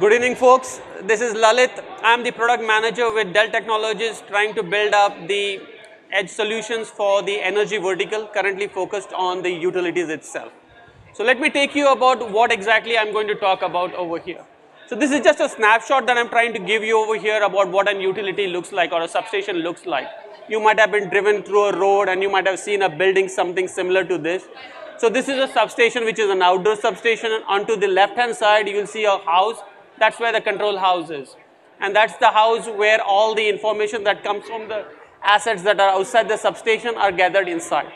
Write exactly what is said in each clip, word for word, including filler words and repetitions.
Good evening, folks. This is Lalit. I am the product manager with Dell Technologies, trying to build up the edge solutions for the energy vertical, currently focused on the utilities itself. So let me take you about what exactly I'm going to talk about over here. So this is just a snapshot that I'm trying to give you over here about what an utility looks like or a substation looks like. You might have been driven through a road and you might have seen a building, something similar to this. So this is a substation, which is an outdoor substation, and onto the left hand side you will see a house. That's where the control house is. And that's the house where all the information that comes from the assets that are outside the substation are gathered inside.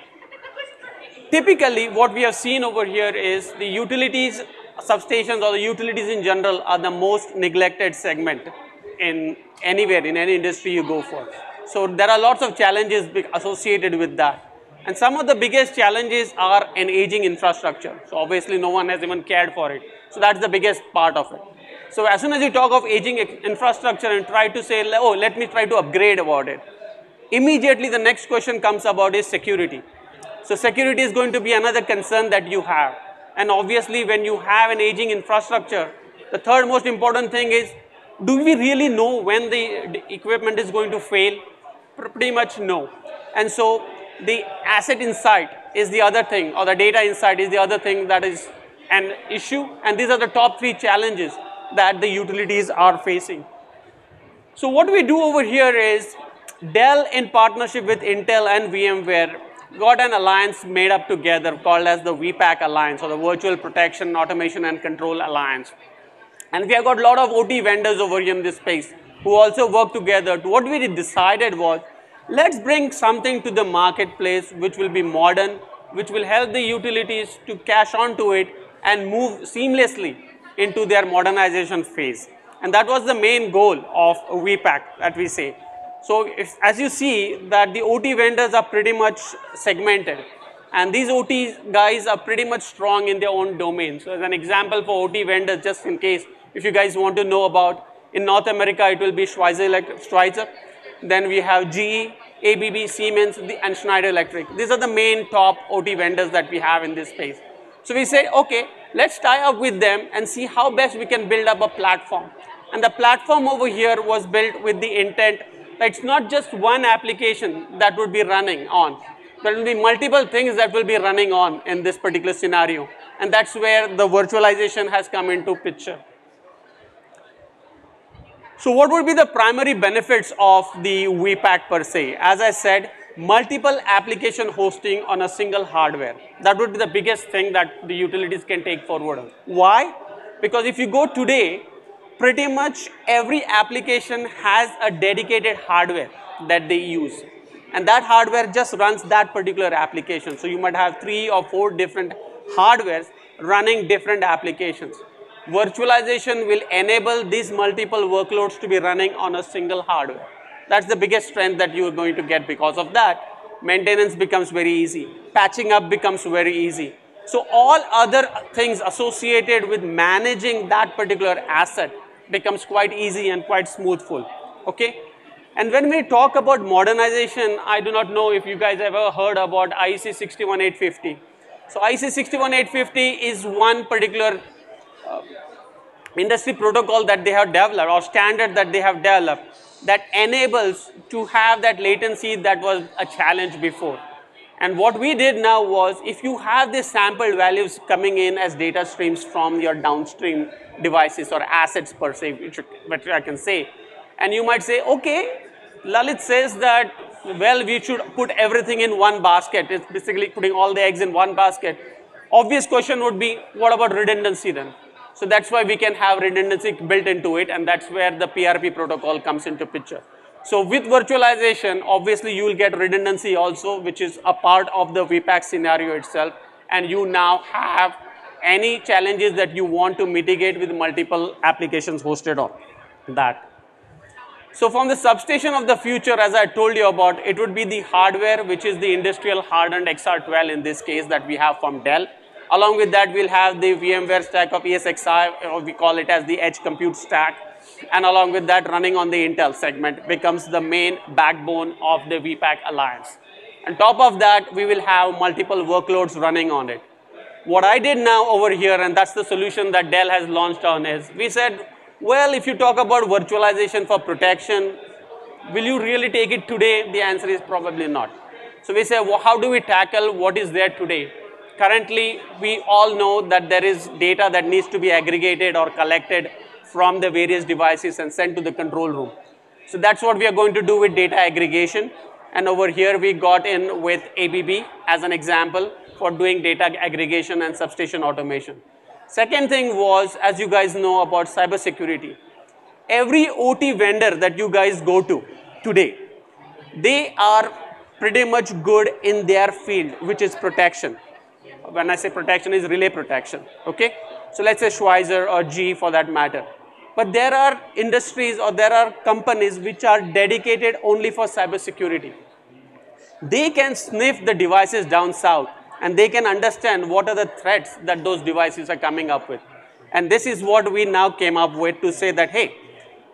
Typically, what we have seen over here is the utilities, substations, or the utilities in general are the most neglected segment in anywhere, in any industry you go for. So there are lots of challenges associated with that. And some of the biggest challenges are an aging infrastructure. So obviously, no one has even cared for it. So that's the biggest part of it. So as soon as you talk of aging infrastructure and try to say, oh, let me try to upgrade about it, immediately the next question comes about is security. So security is going to be another concern that you have. And obviously, when you have an aging infrastructure, the third most important thing is, do we really know when the equipment is going to fail? Pretty much no. And so the asset insight is the other thing, or the data insight is the other thing that is an issue. And these are the top three challenges that the utilities are facing. So what we do over here is Dell, in partnership with Intel and VMware, got an alliance made up together called as the V PAC Alliance, or the Virtual Protection, Automation and Control Alliance. And we have got a lot of O T vendors over here in this space who also work together. What we decided was, let's bring something to the marketplace which will be modern, which will help the utilities to cash onto it and move seamlessly into their modernization phase. And that was the main goal of V PAC that we say. So if, as you see that the O T vendors are pretty much segmented, and these O T guys are pretty much strong in their own domain. So as an example for O T vendors, just in case if you guys want to know about, in North America it will be Schweitzer Electric, Schweitzer. Then we have G E, A B B, Siemens and Schneider Electric. These are the main top O T vendors that we have in this space. So we say, okay, let's tie up with them and see how best we can build up a platform. And the platform over here was built with the intent that it's not just one application that would be running on. There will be multiple things that will be running on in this particular scenario. And that's where the virtualization has come into picture. So what would be the primary benefits of the V PAC per se? As I said, multiple application hosting on a single hardware. That would be the biggest thing that the utilities can take forward. Why? Because if you go today, pretty much every application has a dedicated hardware that they use. And that hardware just runs that particular application. So you might have three or four different hardwares running different applications. Virtualization will enable these multiple workloads to be running on a single hardware. That's the biggest strength that you are going to get because of that. Maintenance becomes very easy. Patching up becomes very easy. So all other things associated with managing that particular asset becomes quite easy and quite smoothful. Okay? And when we talk about modernization, I do not know if you guys ever heard about I E C six one eight five zero. So I E C six one eight five zero is one particular uh, industry protocol that they have developed, or standard that they have developed, that enables to have that latency that was a challenge before. And what we did now was, if you have these sampled values coming in as data streams from your downstream devices or assets per se, which, which I can say, and you might say, okay, Lalit says that, well, we should put everything in one basket. It's basically putting all the eggs in one basket. Obvious question would be, what about redundancy then? So that's why we can have redundancy built into it, and that's where the P R P protocol comes into picture. So with virtualization, obviously you will get redundancy also, which is a part of the V PAC scenario itself, and you now have any challenges that you want to mitigate with multiple applications hosted on that. So from the substation of the future, as I told you about, it would be the hardware, which is the industrial hardened X R twelve in this case that we have from Dell. Along with that, we'll have the VMware stack of ESXi, or we call it as the edge compute stack. And along with that, running on the Intel segment becomes the main backbone of the V PAC Alliance. On top of that, we will have multiple workloads running on it. What I did now over here, and that's the solution that Dell has launched on, is we said, Well, if you talk about virtualization for protection, will you really take it today? The answer is probably not. So we say, well, how do we tackle what is there today? Currently, we all know that there is data that needs to be aggregated or collected from the various devices and sent to the control room. So that's what we are going to do with data aggregation. And over here, we got in with A B B as an example for doing data aggregation and substation automation. Second thing was, as you guys know, about cybersecurity. Every O T vendor that you guys go to today, they are pretty much good in their field, which is protection. When I say protection, is relay protection, okay? So let's say Schweitzer or G E for that matter. But there are industries or there are companies which are dedicated only for cybersecurity. They can sniff the devices down south and they can understand what are the threats that those devices are coming up with. And this is what we now came up with to say that, hey,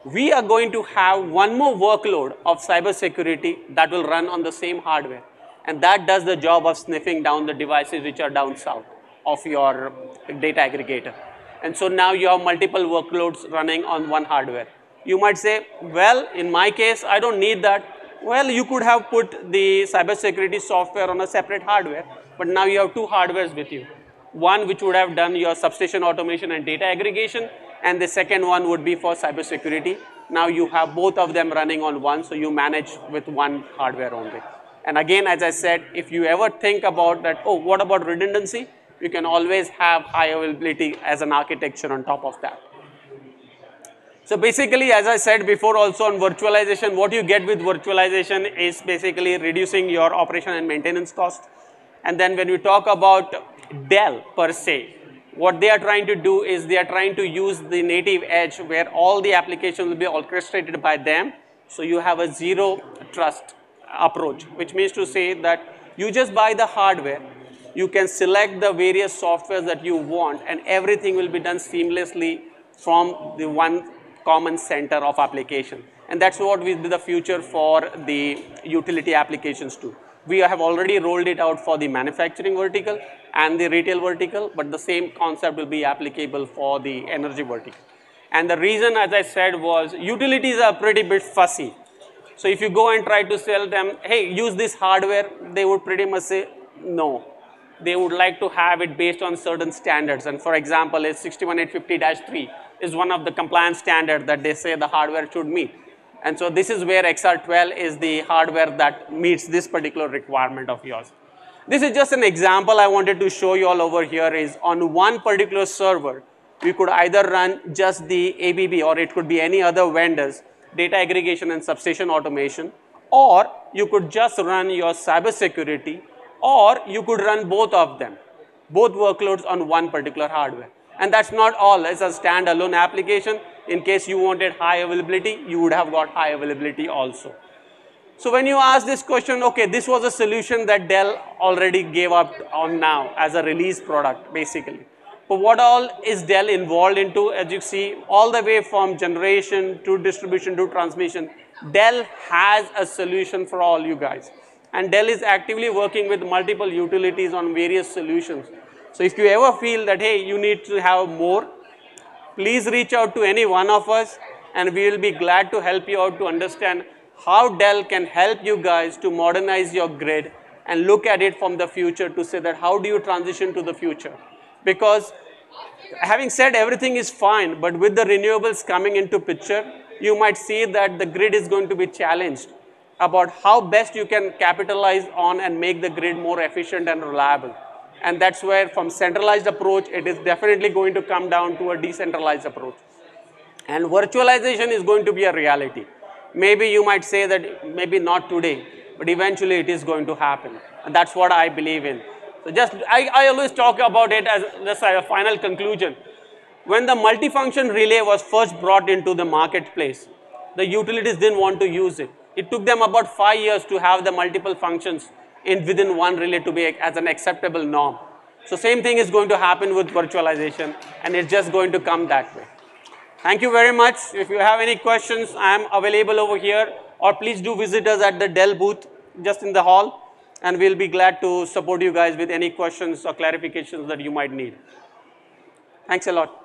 we are going to have one more workload of cybersecurity that will run on the same hardware. And that does the job of sniffing down the devices which are down south of your data aggregator. And so now you have multiple workloads running on one hardware. You might say, well, in my case, I don't need that. Well, you could have put the cybersecurity software on a separate hardware, but now you have two hardwares with you. One which would have done your substation automation and data aggregation, and the second one would be for cybersecurity. Now you have both of them running on one, so you manage with one hardware only. And again, as I said, if you ever think about that, oh, what about redundancy? You can always have high availability as an architecture on top of that. So basically, as I said before also on virtualization, what you get with virtualization is basically reducing your operation and maintenance cost. And then when you talk about Dell per se, what they are trying to do is they are trying to use the native edge where all the applications will be orchestrated by them. So you have a zero trust approach, which means to say that you just buy the hardware, you can select the various softwares that you want, and everything will be done seamlessly from the one common center of application. And that's what will be the future for the utility applications too. We have already rolled it out for the manufacturing vertical and the retail vertical, but the same concept will be applicable for the energy vertical. And the reason, as I said, was utilities are pretty bit fussy. So if you go and try to sell them, hey, use this hardware, they would pretty much say no. They would like to have it based on certain standards. And for example, six one eight five zero dash three is one of the compliance standards that they say the hardware should meet. And so this is where X R twelve is the hardware that meets this particular requirement of yours. This is just an example I wanted to show you all over here is on one particular server, you could either run just the A B B or it could be any other vendors, data aggregation and substation automation, or you could just run your cybersecurity, or you could run both of them, both workloads on one particular hardware. And that's not all, it's a standalone application. In case you wanted high availability, you would have got high availability also. So when you ask this question, okay, this was a solution that Dell already gave up on now as a release product basically. But what all is Dell involved into? As you see, all the way from generation to distribution to transmission, Dell has a solution for all you guys. And Dell is actively working with multiple utilities on various solutions. So if you ever feel that, hey, you need to have more, please reach out to any one of us and we will be glad to help you out to understand how Dell can help you guys to modernize your grid and look at it from the future to say that how do you transition to the future. Because having said everything is fine, but with the renewables coming into picture, you might see that the grid is going to be challenged about how best you can capitalize on and make the grid more efficient and reliable. And that's where from centralized approach, it is definitely going to come down to a decentralized approach. And virtualization is going to be a reality. Maybe you might say that maybe not today, but eventually it is going to happen. And that's what I believe in. So just, I, I always talk about it as just a final conclusion. When the multifunction relay was first brought into the marketplace, the utilities didn't want to use it. It took them about five years to have the multiple functions in within one relay to be as an acceptable norm. So same thing is going to happen with virtualization, and it's just going to come that way. Thank you very much. If you have any questions, I am available over here, or please do visit us at the Dell booth just in the hall, and we'll be glad to support you guys with any questions or clarifications that you might need. Thanks a lot.